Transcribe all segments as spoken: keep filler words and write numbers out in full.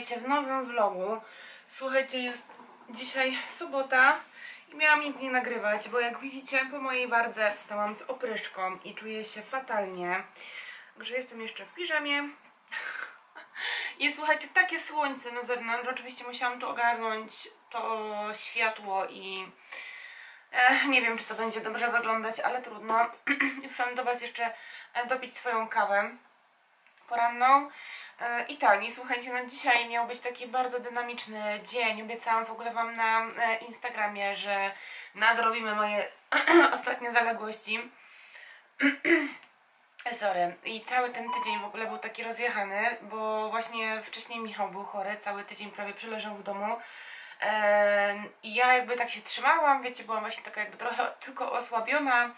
witajcie w nowym vlogu. Słuchajcie, jest dzisiaj sobota i miałam nic nie nagrywać, bo jak widzicie po mojej wardze wstałam z opryszką i czuję się fatalnie, także jestem jeszcze w piżamie. Jest, słuchajcie, takie słońce na zewnątrz, oczywiście musiałam tu ogarnąć to światło i e, nie wiem, czy to będzie dobrze wyglądać, ale trudno. I przyszłam do was jeszcze dopić swoją kawę poranną. I tak, i słuchajcie, no dzisiaj miał być taki bardzo dynamiczny dzień. Obiecałam w ogóle wam na Instagramie, że nadrobimy moje ostatnie zaległości. Sorry. I cały ten tydzień w ogóle był taki rozjechany, bo właśnie wcześniej Michał był chory, cały tydzień prawie przeleżał w domu. I ja jakby tak się trzymałam, wiecie, byłam właśnie taka jakby trochę tylko osłabiona,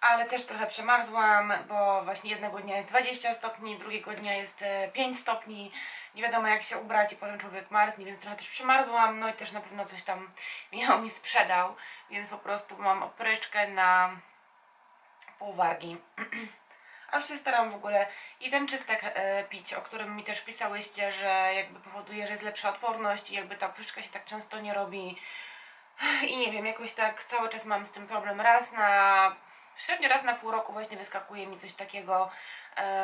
ale też trochę przemarzłam, bo właśnie jednego dnia jest dwadzieścia stopni, drugiego dnia jest pięć stopni, nie wiadomo jak się ubrać i potem człowiek marznie, więc trochę też przemarzłam, no i też na pewno coś tam Michał mi sprzedał, więc po prostu mam opryczkę na pół wargi. A już się staram w ogóle i ten czystek e, pić, o którym mi też pisałyście, że jakby powoduje, że jest lepsza odporność i jakby ta opryszka się tak często nie robi. I nie wiem, jakoś tak cały czas mam z tym problem. Raz na... średnio raz na pół roku właśnie wyskakuje mi coś takiego,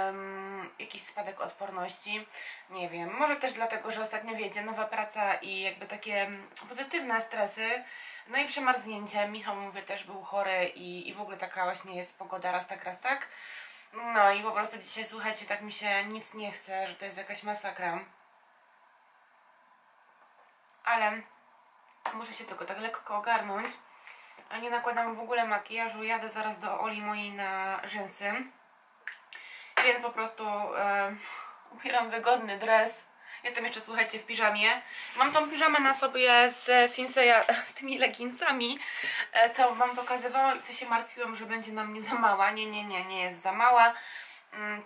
um, jakiś spadek odporności. Nie wiem, może też dlatego, że ostatnio wiedzie nowa praca i jakby takie pozytywne stresy. No i przemarznięcie. Michał, mówię, też był chory i, i w ogóle taka właśnie jest pogoda raz tak, raz tak. No i po prostu dzisiaj, słuchajcie, tak mi się nic nie chce, że to jest jakaś masakra. Ale muszę się tylko tak lekko ogarnąć. A nie nakładam w ogóle makijażu, jadę zaraz do Oli mojej na rzęsy. Więc po prostu e, ubieram wygodny dres. Jestem jeszcze, słuchajcie, w piżamie. Mam tą piżamę na sobie z Sinsaya, z tymi leginsami, co wam pokazywałam i co się martwiłam, że będzie na mnie za mała. Nie, nie, nie, nie jest za mała.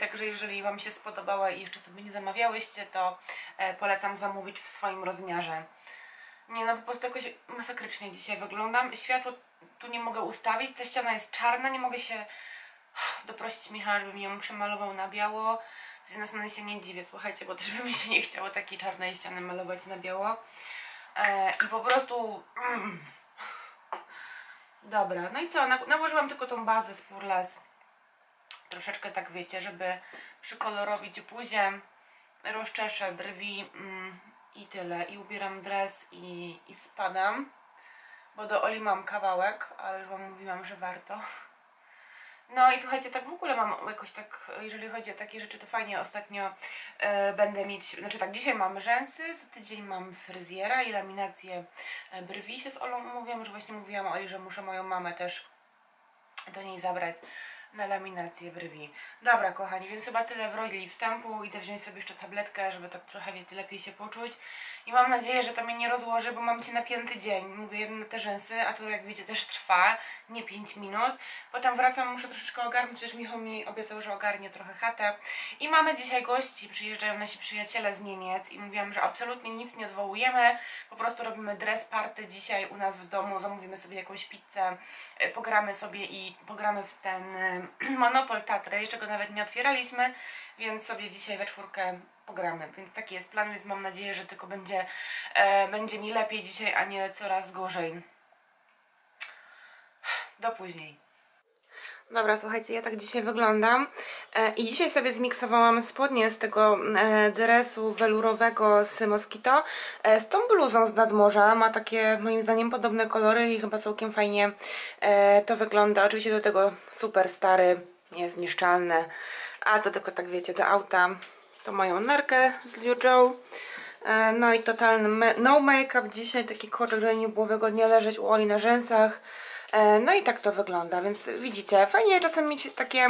Także jeżeli wam się spodobała i jeszcze sobie nie zamawiałyście, to polecam zamówić w swoim rozmiarze. Nie, no po prostu jakoś masakrycznie dzisiaj wyglądam. Światło tu nie mogę ustawić, ta ściana jest czarna, nie mogę się doprosić Michała, żeby mi ją przemalował na biało. Z jednej strony się nie dziwię, słuchajcie, bo też by mi się nie chciało takiej czarnej ściany malować na biało. E, I po prostu... Mm. Dobra, no i co? Nałożyłam tylko tą bazę z Furless. Troszeczkę tak, wiecie, żeby przykolorowić buzię, rozczeszę brwi mm, i tyle. I ubieram dres i, i spadam, bo do Oli mam kawałek, ale już wam mówiłam, że warto. No i słuchajcie, tak w ogóle mam jakoś tak, jeżeli chodzi o takie rzeczy, to fajnie ostatnio e, będę mieć, znaczy tak, dzisiaj mam rzęsy, za tydzień mam fryzjera i laminację brwi się z Olą umówiłam, że właśnie mówiłam Oli, że muszę moją mamę też do niej zabrać na laminację brwi. Dobra, kochani, więc chyba tyle w roli wstępu, idę wziąć sobie jeszcze tabletkę, żeby tak trochę, wiecie, lepiej się poczuć i mam nadzieję, że to mnie nie rozłoży, bo mam cię napięty dzień, mówię jedno te rzęsy, a to jak wiecie też trwa, nie pięć minut, potem wracam, muszę troszeczkę ogarnąć, też Michał mi obiecał, że ogarnie trochę chatę i mamy dzisiaj gości, przyjeżdżają nasi przyjaciele z Niemiec i mówiłam, że absolutnie nic nie odwołujemy, po prostu robimy dress party dzisiaj u nas w domu, zamówimy sobie jakąś pizzę, pogramy sobie i pogramy w ten Monopol Tatry, jeszcze go nawet nie otwieraliśmy, więc sobie dzisiaj we czwórkę pogramy, więc taki jest plan, więc mam nadzieję, że tylko będzie, e, będzie mi lepiej dzisiaj, a nie coraz gorzej. Do później. Dobra, słuchajcie, ja tak dzisiaj wyglądam e, i dzisiaj sobie zmiksowałam spodnie z tego e, dresu welurowego z Moskito e, z tą bluzą z nadmorza, ma takie moim zdaniem podobne kolory i chyba całkiem fajnie e, to wygląda, oczywiście do tego super stary, niezniszczalny, a to tylko tak, wiecie, do auta to moją nerkę z Liu Zhou. E, no i totalny no make-up dzisiaj, taki korek, że nie było wygodnie leżeć u Oli na rzęsach. No i tak to wygląda, więc widzicie, fajnie czasem mieć takie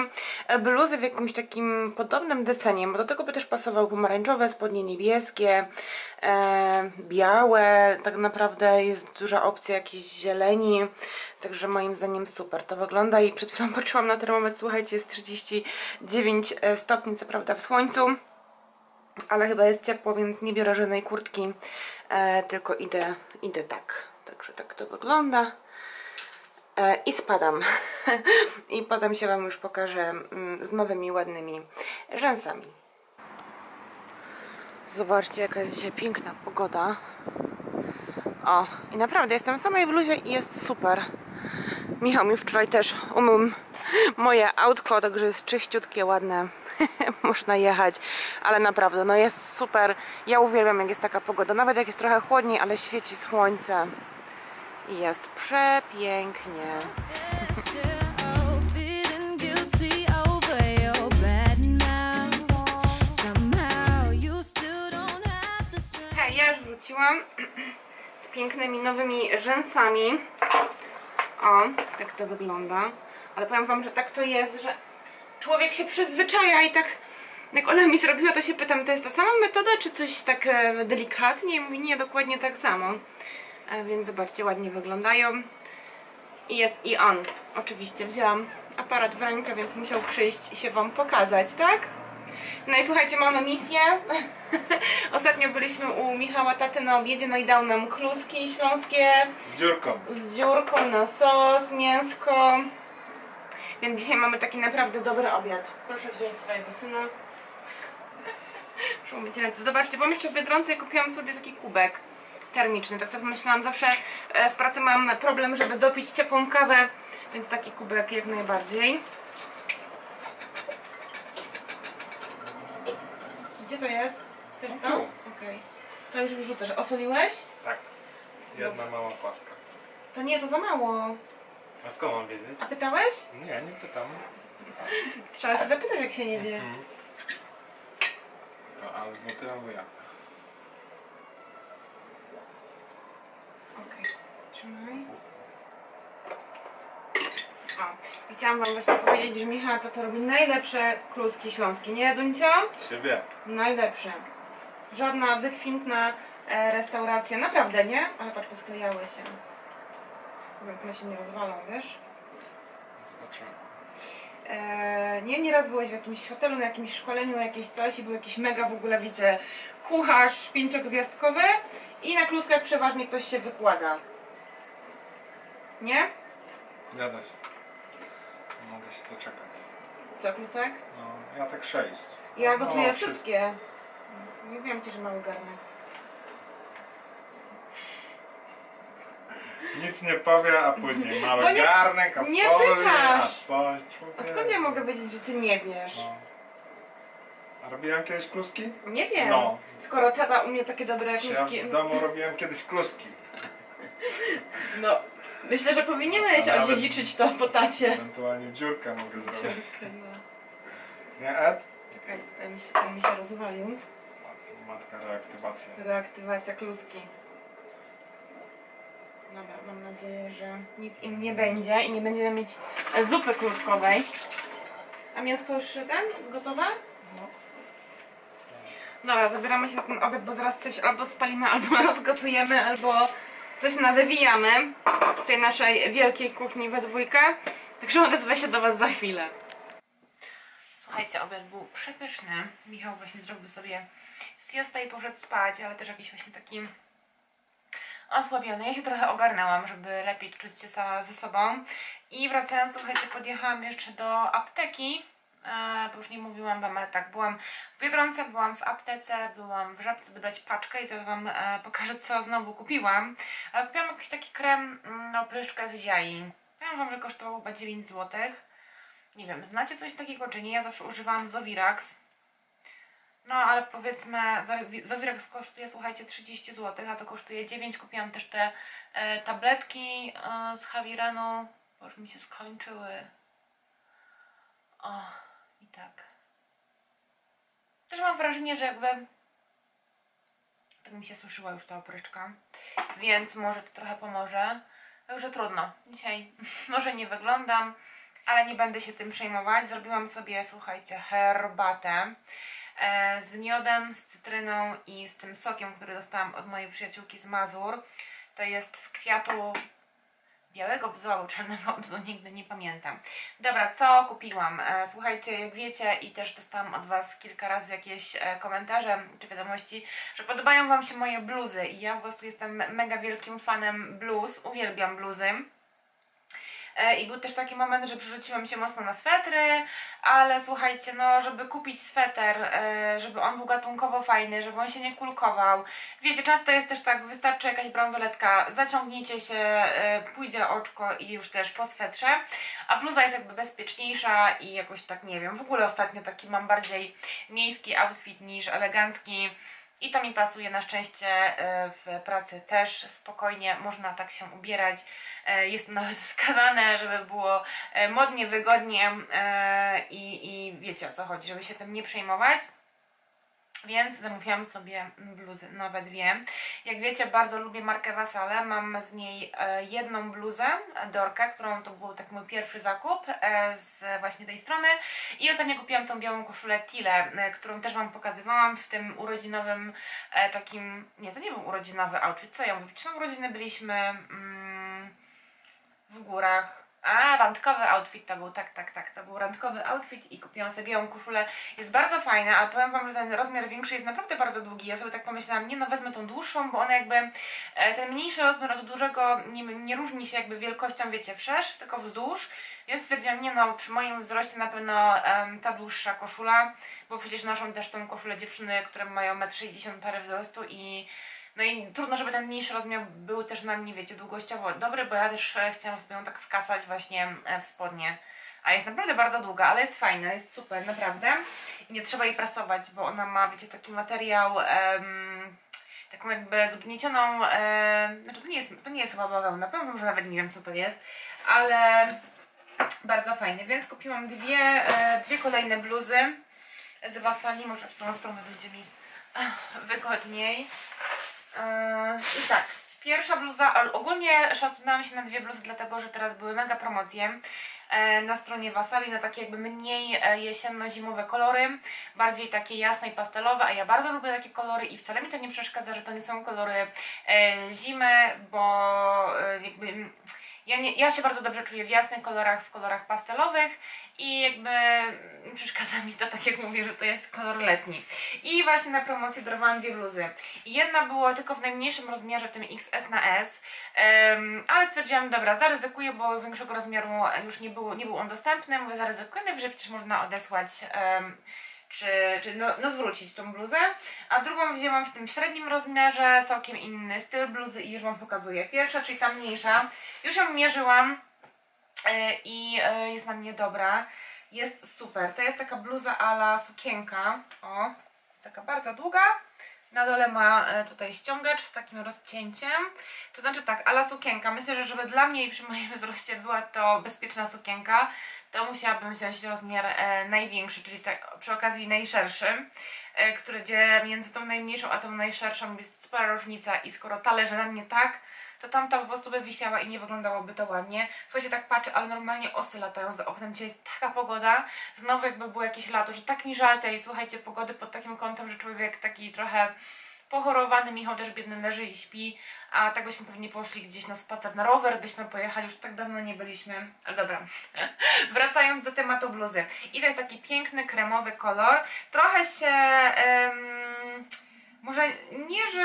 bluzy w jakimś takim podobnym desenie, bo do tego by też pasowały pomarańczowe, spodnie niebieskie, e, białe, tak naprawdę jest duża opcja jakiejś zieleni, także moim zdaniem super to wygląda i przed chwilą patrzyłam na termometr, słuchajcie, jest trzydzieści dziewięć stopni, co prawda w słońcu, ale chyba jest ciepło, więc nie biorę żadnej kurtki, e, tylko idę, idę tak, także tak to wygląda. I spadam. I potem się wam już pokażę z nowymi, ładnymi rzęsami. Zobaczcie, jaka jest dzisiaj piękna pogoda. O, i naprawdę jestem w samej bluzie i jest super. Michał mi wczoraj też umył moje autko, także jest czyściutkie, ładne. Można jechać, ale naprawdę, no jest super. Ja uwielbiam, jak jest taka pogoda, nawet jak jest trochę chłodniej, ale świeci słońce. I jest przepięknie. Hej, ja już wróciłam z pięknymi nowymi rzęsami. O, tak to wygląda. Ale powiem wam, że tak to jest, że człowiek się przyzwyczaja i tak jak Ola mi zrobiła, to się pytam, to jest ta sama metoda, czy coś tak delikatnie? I mówi, nie, dokładnie tak samo. A więc zobaczcie, ładnie wyglądają. I jest i on. Oczywiście wzięłam aparat w rękę, więc musiał przyjść i się wam pokazać, tak? No i słuchajcie, mamy misję. Ostatnio byliśmy u Michała taty na obiedzie, no i dał nam kluski śląskie. Z dziurką. Z dziurką na sos, mięsko. Więc dzisiaj mamy taki naprawdę dobry obiad. Proszę wziąć swojego syna. Muszę umyć ręce. Zobaczcie, bo jeszcze w Biedronce kupiłam sobie taki kubek termiczny. Tak sobie pomyślałam, zawsze w pracy mam problem, żeby dopić ciepłą kawę, więc taki kubek jak najbardziej. Gdzie to jest? To jest to? Okej. To już wrzucasz. Osoliłeś? Tak. Jedna mała płaska. To nie, to za mało. A skąd mam wiedzieć? A pytałeś? Nie, nie pytam. Trzeba się zapytać, jak się nie wie. Mhm. To albo ty, albo ja. Okej, trzymaj. O, i chciałam wam właśnie powiedzieć, że Michał to robi najlepsze kluski śląskie, nie Duncio? Siebie. Najlepsze. Żadna wykwintna restauracja, naprawdę, nie? Ale patrz, posklejały się. One się nie rozwalą, wiesz? Zobaczymy. Eee, nie, nieraz byłeś w jakimś hotelu, na jakimś szkoleniu, jakieś coś i był jakiś mega w ogóle, wiecie, kucharz pięciogwiazdkowy i na kluskach przeważnie ktoś się wykłada. Nie? Zgadza się. Nie mogę się doczekać. Co, klusek? No, ja tak sześć. Ja no, gotuję no, wszystkie. Mówiłam ci, że mały garnek. Nic nie powie, a później mały no nie, garnek, a nie soli, pytasz. A coś. A skąd ja mogę wiedzieć, że ty nie wiesz? No. A robiłam kiedyś kluski? Nie wiem. No. Skoro tata u mnie takie dobre kluski. Ja w domu robiłam kiedyś kluski. No, myślę, że powinieneś no, odziedziczyć to po tacie. Ewentualnie dziurkę mogę zrobić. Dziurkę, no. Nie, Ed? Czekaj, ten mi się, ten mi się rozwalił. Matka, reaktywacja. Reaktywacja kluski. Dobra, mam nadzieję, że nic im nie będzie i nie będziemy mieć zupy kluskowej. A mięsko już ten? Gotowe? No. Dobra, zabieramy się na ten obiad, bo zaraz coś albo spalimy, albo rozgotujemy, albo coś nawywijamy w tej naszej wielkiej kuchni we dwójkę. Także odezwę się do was za chwilę. Słuchajcie, obiad był przepyszny. Michał właśnie zrobił sobie siestę i poszedł spać, ale też jakiś właśnie taki osłabiony. Ja się trochę ogarnęłam, żeby lepiej czuć się sama ze sobą. I wracając, słuchajcie, podjechałam jeszcze do apteki, e, bo już nie mówiłam wam, ale tak, byłam w Biedronce, byłam w aptece, byłam w Żabce dodać paczkę i zaraz wam e, pokażę, co znowu kupiłam. Ale kupiłam jakiś taki krem na opryszkę z ziai. Powiem wam, że kosztował chyba dziewięć złotych. Nie wiem, znacie coś takiego czy nie? Ja zawsze używałam Zovirax. No ale powiedzmy, Zovirax kosztuje, słuchajcie, trzydzieści złotych, a to kosztuje dziewięć. Kupiłam też te e, tabletki e, z Haviranu, bo już mi się skończyły. O, i tak. Też mam wrażenie, że jakby... Tak mi się suszyła już ta opryczka, więc może to trochę pomoże. Także trudno. Dzisiaj może nie wyglądam, ale nie będę się tym przejmować. Zrobiłam sobie, słuchajcie, herbatę z miodem, z cytryną i z tym sokiem, który dostałam od mojej przyjaciółki z Mazur. To jest z kwiatu białego bzu albo czarnego bzu, nigdy nie pamiętam. Dobra, co kupiłam? Słuchajcie, jak wiecie i też dostałam od was kilka razy jakieś komentarze czy wiadomości, że podobają wam się moje bluzy i ja po prostu jestem mega wielkim fanem bluz, uwielbiam bluzy. i był też taki moment, że przerzuciłam się mocno na swetry, ale słuchajcie, no żeby kupić sweter, żeby on był gatunkowo fajny, żeby on się nie kulkował. Wiecie, często jest też tak, wystarczy jakaś bransoletka, zaciągnijcie się, pójdzie oczko i już też po swetrze, a bluza jest jakby bezpieczniejsza i jakoś tak, nie wiem, w ogóle ostatnio taki mam bardziej miejski outfit niż elegancki. I to mi pasuje, na szczęście w pracy też spokojnie można tak się ubierać. Jest nawet wskazane, żeby było modnie, wygodnie i, i wiecie o co chodzi, żeby się tym nie przejmować. Więc zamówiłam sobie bluzy, nowe dwie. Jak wiecie, bardzo lubię markę Wasalaa. Mam z niej jedną bluzę, Dorkę, którą to był tak mój pierwszy zakup z właśnie tej strony. I ostatnio kupiłam tą białą koszulę Tilę, którą też wam pokazywałam w tym urodzinowym takim... Nie, to nie był urodzinowy outfit, co ja mówię? Czy na urodziny byliśmy w górach? A, randkowy outfit to był, tak, tak, tak, to był randkowy outfit i kupiłam sobie ją koszulę. Jest bardzo fajna, ale powiem wam, że ten rozmiar większy jest naprawdę bardzo długi. Ja sobie tak pomyślałam, nie no, wezmę tą dłuższą, bo ona jakby, ten mniejszy rozmiar od dużego nie, nie różni się jakby wielkością, wiecie, wszerz, tylko wzdłuż. Więc stwierdziłam, nie no, przy moim wzroście na pewno um, ta dłuższa koszula, bo przecież noszą też tą koszulę dziewczyny, które mają metr sześćdziesiąt parę wzrostu i... No i trudno, żeby ten mniejszy rozmiar był też na mnie, wiecie, długościowo dobry, bo ja też chciałam sobie ją tak wkasać właśnie w spodnie. A jest naprawdę bardzo długa, ale jest fajna, jest super, naprawdę. I nie trzeba jej prasować, bo ona ma, wiecie, taki materiał, um, taką jakby zgniecioną, um, znaczy to nie jest, to nie jest chyba bawełna, powiem, że nawet nie wiem co to jest, ale bardzo fajny. Więc kupiłam dwie, dwie kolejne bluzy z Wasalii, może w tą stronę będzie mi wygodniej. I tak, pierwsza bluza, ogólnie szarpnęłam się na dwie bluzy, dlatego że teraz były mega promocje na stronie Wasalii, na takie jakby mniej jesienno-zimowe kolory, bardziej takie jasne i pastelowe, a ja bardzo lubię takie kolory i wcale mi to nie przeszkadza, że to nie są kolory zimy, bo jakby... Ja, nie, ja się bardzo dobrze czuję w jasnych kolorach, w kolorach pastelowych i jakby przeszkadza mi to, tak jak mówię, że to jest kolor letni. I właśnie na promocji dorwałam dwie bluzy. Jedna była tylko w najmniejszym rozmiarze, tym iks es na es, um, ale stwierdziłam, dobra, zaryzykuję, bo większego rozmiaru już nie był, nie był on dostępny. Mówię, zaryzykuję, najwyżej przecież można odesłać... Um, czy, czy no, no zwrócić tą bluzę, a drugą wzięłam w tym średnim rozmiarze, całkiem inny styl bluzy i już wam pokazuję. Pierwsza, czyli ta mniejsza, już ją mierzyłam i jest na mnie dobra, jest super. To jest taka bluza a la sukienka, o, jest taka bardzo długa, na dole ma tutaj ściągacz z takim rozcięciem, to znaczy tak, a la sukienka, myślę, że żeby dla mnie i przy moim wzroście była to bezpieczna sukienka, to musiałabym wziąć rozmiar e, największy, czyli tak, przy okazji najszerszy, e, który, gdzie między tą najmniejszą a tą najszerszą jest spora różnica i skoro ta leży na mnie tak, to tamta po prostu by wisiała i nie wyglądałoby to ładnie. Słuchajcie, tak patrzę, ale normalnie osy latają za oknem, dzisiaj jest taka pogoda, znowu jakby było jakieś lato, że tak mi żal tej, słuchajcie, pogody pod takim kątem, że człowiek taki trochę pochorowany, Michał też biedny leży i śpi, a tak byśmy pewnie poszli gdzieś na spacer, na rower byśmy pojechali, już tak dawno nie byliśmy, ale dobra. Wracając do tematu bluzy. I to jest taki piękny, kremowy kolor, trochę się... Um... Może nie że,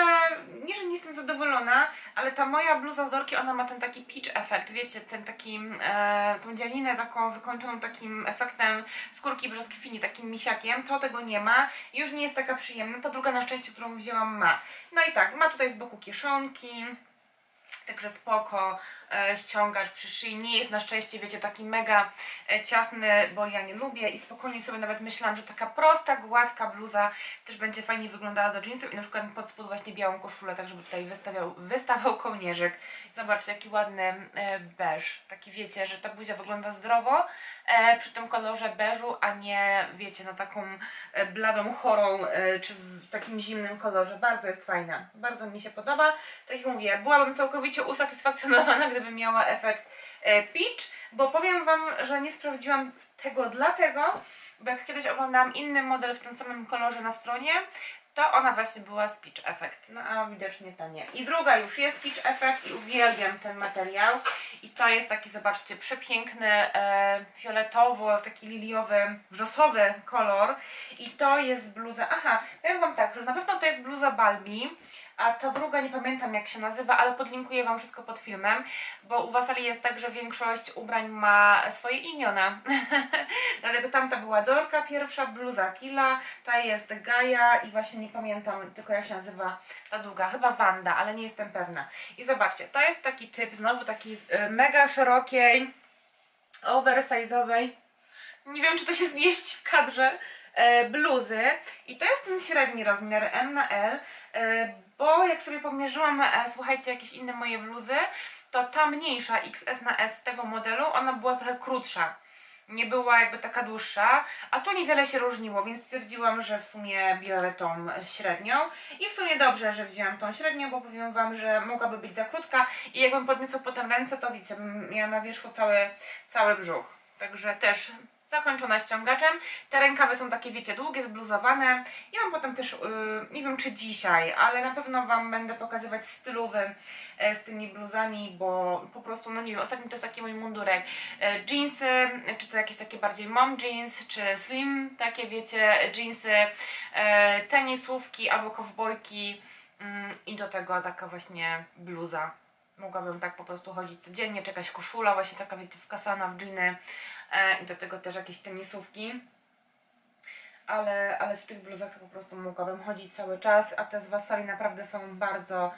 nie, że nie jestem zadowolona, ale ta moja bluza z Dorki, ona ma ten taki peach efekt, wiecie, ten taki, e, tą dzianinę taką wykończoną takim efektem skórki brzoskwini, takim misiakiem, to tego nie ma i już nie jest taka przyjemna, ta druga na szczęście, którą wzięłam, ma. No i tak, ma tutaj z boku kieszonki, także spoko, e, ściągasz przy szyi, nie jest na szczęście, wiecie, taki mega e, ciasny, bo ja nie lubię i spokojnie sobie nawet myślałam, że taka prosta, gładka bluza też będzie fajnie wyglądała do dżinsów i na przykład pod spód właśnie białą koszulę, tak żeby tutaj wystawiał, wystawał kołnierzyk. Zobaczcie, jaki ładny e, beż, taki wiecie, że ta buzia wygląda zdrowo e, przy tym kolorze beżu, a nie wiecie, no taką e, bladą, chorą, e, czy w takim zimnym kolorze, bardzo jest fajna, bardzo mi się podoba, tak jak mówię, byłabym całkowicie usatysfakcjonowana, gdybym miała efekt peach, bo powiem wam, że nie sprawdziłam tego dlatego, bo jak kiedyś oglądałam inny model w tym samym kolorze na stronie, to ona właśnie była z peach effect, no a widocznie ta nie. I druga już jest peach effect i uwielbiam ten materiał i to jest taki, zobaczcie, przepiękny e, fioletowo, taki liliowy, wrzosowy kolor i to jest bluza, aha, powiem wam tak, że na pewno to jest bluza Balbi, a ta druga nie pamiętam jak się nazywa, ale podlinkuję Wam wszystko pod filmem, bo u Wasalii jest tak, że większość ubrań ma swoje imiona. Dlatego tamta była Dorka pierwsza, bluza Tila, ta jest Gaja i właśnie nie pamiętam tylko jak się nazywa ta długa, chyba Wanda, ale nie jestem pewna. I zobaczcie, to jest taki typ, znowu taki mega szerokiej, oversize'owej, nie wiem czy to się zmieści w kadrze, bluzy i to jest ten średni rozmiar M na L, bo jak sobie pomierzyłam, słuchajcie, jakieś inne moje bluzy, to ta mniejsza X S na S tego modelu, ona była trochę krótsza, nie była jakby taka dłuższa, a tu niewiele się różniło, więc stwierdziłam, że w sumie biorę tą średnią i w sumie dobrze, że wzięłam tą średnią, bo powiem Wam, że mogłaby być za krótka i jakbym podniosła potem ręce, to widzicie, bym miała na wierzchu cały, cały brzuch, także też zakończona ściągaczem. Te rękawy są takie, wiecie, długie, zbluzowane. Ja Wam potem też, yy, nie wiem czy dzisiaj, ale na pewno Wam będę pokazywać stylowy yy, z tymi bluzami, bo po prostu, no nie wiem, ostatnio to jest taki mój mundurek. Yy, jeansy, czy to jakieś takie bardziej mom jeans, czy slim, takie wiecie, jeansy, yy, tenisówki albo kowbojki yy, i do tego taka właśnie bluza. Mogłabym tak po prostu chodzić codziennie, czy jakaś koszula, właśnie taka wiecie, wkasana w dżiny. I do tego też jakieś tenisówki, ale, ale w tych bluzach to po prostu mogłabym chodzić cały czas, a te z Wasalii naprawdę są bardzo,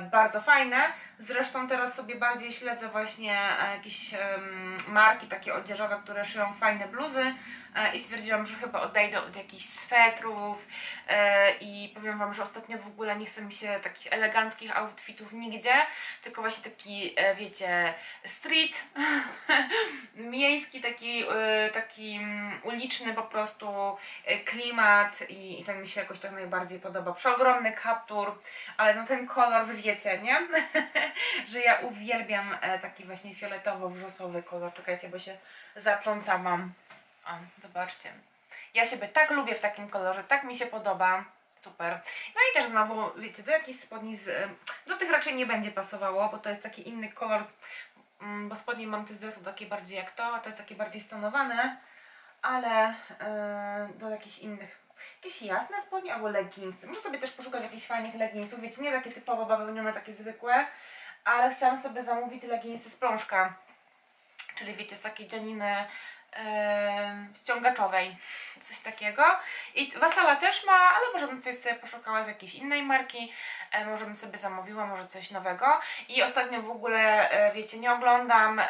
bardzo fajne. Zresztą teraz sobie bardziej śledzę właśnie jakieś marki takie odzieżowe, które szyją fajne bluzy i stwierdziłam, że chyba odejdę od jakichś swetrów i powiem Wam, że ostatnio w ogóle nie chce mi się takich eleganckich outfitów nigdzie, tylko właśnie taki, wiecie, street miejski, taki, taki uliczny po prostu klimat i, i ten mi się jakoś tak najbardziej podoba. Przeogromny kaptur, ale no ten kolor wy wiecie, nie? Że ja uwielbiam taki właśnie fioletowo-wrzosowy kolor. Czekajcie, bo się zaplątałam. O, zobaczcie. Ja siebie tak lubię w takim kolorze, tak mi się podoba. Super. No i też znowu, wiecie, do jakichś spodni, z, do tych raczej nie będzie pasowało, bo to jest taki inny kolor, bo spodnie mam te z dresu takie bardziej jak to, a to jest takie bardziej stonowane, ale yy, do jakichś innych, jakieś jasne spodnie albo leginsy. Muszę sobie też poszukać jakichś fajnych leginsów, wiecie, nie takie typowo bawełnione, takie zwykłe, ale chciałam sobie zamówić leginsy z plążka, czyli wiecie, z takiej dzianiny ściągaczowej, coś takiego. I Wasalaa też ma, ale może bym coś sobie poszukała z jakiejś innej marki, może bym sobie zamówiła, może coś nowego. I ostatnio w ogóle, wiecie, nie oglądam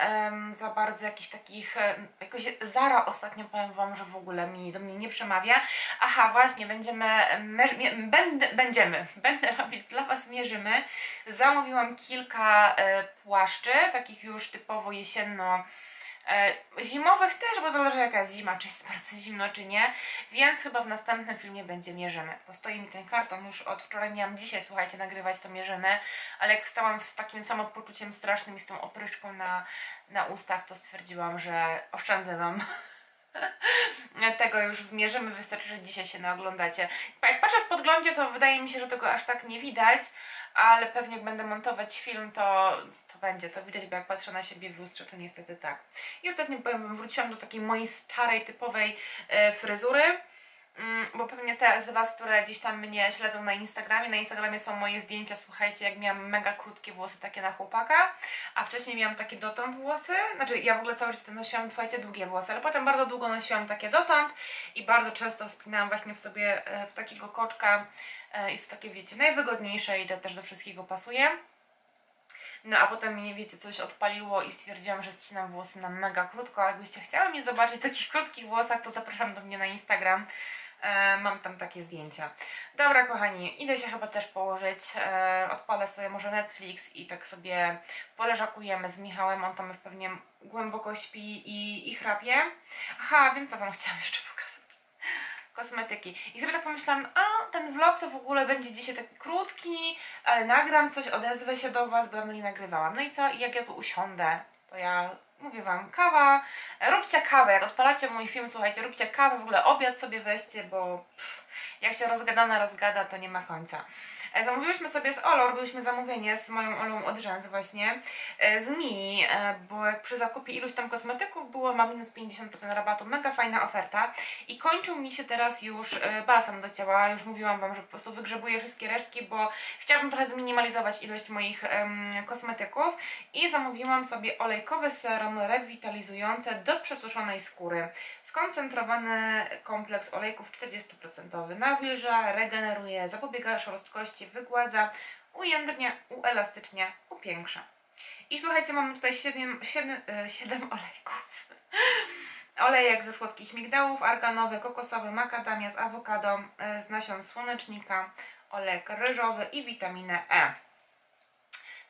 za bardzo jakichś takich, jakoś Zara ostatnio, powiem Wam, że w ogóle mi, do mnie nie przemawia. Aha, właśnie, będziemy, będę, będziemy, będę robić dla Was mierzymy. Zamówiłam kilka płaszczy, takich już typowo jesienno zimowych też, bo zależy jaka jest zima, czy jest bardzo zimno, czy nie, więc chyba w następnym filmie będzie mierzymy, bo stoi mi ten karton, już od wczoraj miałam dzisiaj, słuchajcie, nagrywać to mierzymy, ale jak wstałam z takim samopoczuciem strasznym i z tą opryszką na, na ustach, to stwierdziłam, że oszczędzę Wam tego już wmierzymy, wystarczy, że dzisiaj się naoglądacie. Jak patrzę w podglądzie, to wydaje mi się, że tego aż tak nie widać, ale pewnie jak będę montować film, to będzie to widać, bo jak patrzę na siebie w lustrze, to niestety tak. I ostatnio powiem, wróciłam do takiej mojej starej, typowej e, fryzury, mm, bo pewnie te z Was, które gdzieś tam mnie śledzą na Instagramie, na Instagramie są moje zdjęcia, słuchajcie, jak miałam mega krótkie włosy, takie na chłopaka, a wcześniej miałam takie dotąd włosy, znaczy ja w ogóle całe życie nosiłam, słuchajcie, długie włosy, ale potem bardzo długo nosiłam takie dotąd i bardzo często spinałam właśnie w sobie e, w takiego koczka e, i są takie, wiecie, najwygodniejsze i to też do wszystkiego pasuje. No a potem mnie, wiecie, coś odpaliło i stwierdziłam, że ścinam włosy na mega krótko. A jakbyście chciały mnie zobaczyć w takich krótkich włosach, to zapraszam do mnie na Instagram. E, mam tam takie zdjęcia. Dobra kochani, idę się chyba też położyć. E, odpalę sobie może Netflix i tak sobie poleżakujemy z Michałem. On tam już pewnie głęboko śpi i, i chrapie. Aha, wiem co Wam chciałam jeszcze pokazać. Kosmetyki. I sobie tak pomyślałam, a ten vlog to w ogóle będzie dzisiaj taki krótki, ale nagram coś, odezwę się do Was, bo ja nie nagrywałam. No i co? I jak ja tu usiądę, to ja mówię Wam, kawa, róbcie kawę, jak odpalacie mój film, słuchajcie, róbcie kawę, w ogóle obiad sobie weźcie, bo pff, jak się rozgadana rozgada, to nie ma końca. Zamówiłyśmy sobie z Olą, robiłyśmy zamówienie z moją Olą od rzęs właśnie, z Mii, bo jak przy zakupie iluś tam kosmetyków było, ma minus pięćdziesiąt procent rabatu, mega fajna oferta. I kończył mi się teraz już balsam do ciała, już mówiłam Wam, że po prostu wygrzebuję wszystkie resztki, bo chciałabym trochę zminimalizować ilość moich um, kosmetyków. I zamówiłam sobie olejkowy serum rewitalizujące do przesuszonej skóry. Skoncentrowany kompleks olejków czterdzieści procent nawilża, regeneruje, zapobiega szorstkości, wygładza, ujędrnia, uelastycznia, upiększa. I słuchajcie, mamy tutaj siedem olejków. Olejek ze słodkich migdałów, arganowy, kokosowy, makadamia z awokado, z nasion słonecznika, olejek ryżowy i witaminę E.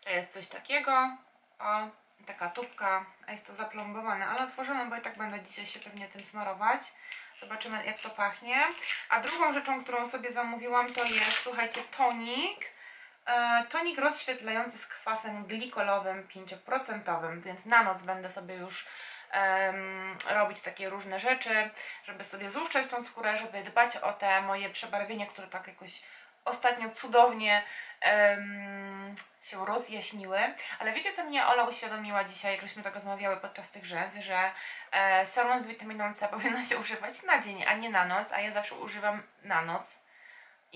To jest coś takiego. O, taka tubka. A jest to zaplombowane, ale otworzymy, bo i tak będę dzisiaj się pewnie tym smarować. Zobaczymy, jak to pachnie. A drugą rzeczą, którą sobie zamówiłam, to jest, słuchajcie, tonik. Tonik rozświetlający z kwasem glikolowym pięć procent, więc na noc będę sobie już um, robić takie różne rzeczy, żeby sobie złuszczać tą skórę, żeby dbać o te moje przebarwienia, które tak jakoś ostatnio cudownie um, się rozjaśniły. Ale wiecie, co mnie Ola uświadomiła dzisiaj, jak żeśmy tak rozmawiały podczas tych rzęs, że e, serum z witaminą C powinno się używać na dzień, a nie na noc, a ja zawsze używam na noc.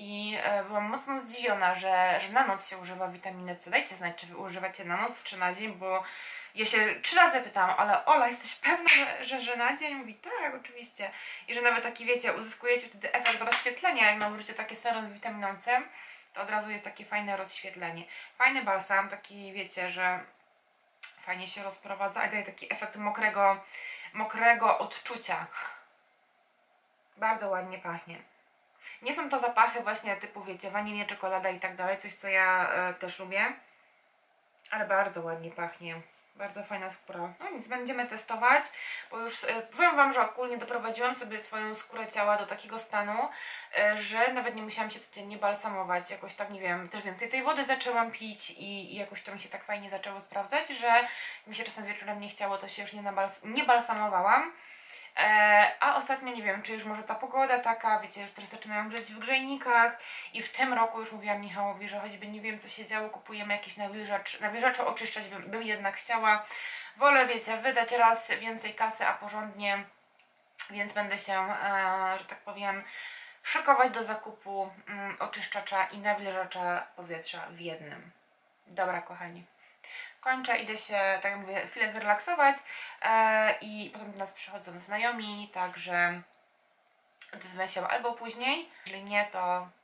I byłam mocno zdziwiona, że, że na noc się używa witaminy C. Dajcie znać, czy wy używacie na noc, czy na dzień, bo ja się trzy razy pytałam, ale Ola, jesteś pewna, że, że, że na dzień? Mówi, tak, oczywiście. I że nawet taki, wiecie, uzyskujecie wtedy efekt rozświetlenia, jak nałożycie takie serum z witaminą C, to od razu jest takie fajne rozświetlenie. Fajny balsam, taki, wiecie, że fajnie się rozprowadza i daje taki efekt mokrego, mokrego odczucia. Bardzo ładnie pachnie. Nie są to zapachy właśnie typu, wiecie, wanilia, czekolada i tak dalej, coś co ja e, też lubię. Ale bardzo ładnie pachnie, bardzo fajna skóra. No nic, będziemy testować, bo już e, powiem Wam, że ogólnie doprowadziłam sobie swoją skórę ciała do takiego stanu, e, że nawet nie musiałam się codziennie balsamować. Jakoś tak, nie wiem, też więcej tej wody zaczęłam pić i, i jakoś to mi się tak fajnie zaczęło sprawdzać, że mi się czasem wieczorem nie chciało, to się już nie, nabals nie balsamowałam. A ostatnio nie wiem, czy już może ta pogoda taka, wiecie, już teraz zaczynam grzeć w grzejnikach i w tym roku już mówiłam Michałowi, że choćby nie wiem co się działo, kupujemy jakiś nawilżacz, nawilżacza oczyszczać bym, bym jednak chciała. Wolę, wiecie, wydać raz więcej kasy, a porządnie, więc będę się, e, że tak powiem, szykować do zakupu mm, oczyszczacza i nawilżacza powietrza w jednym. Dobra, kochani. Kończę, idę się, tak jak mówię, chwilę zrelaksować yy, i potem do nas przychodzą znajomi, także odezwę się albo później, jeżeli nie, to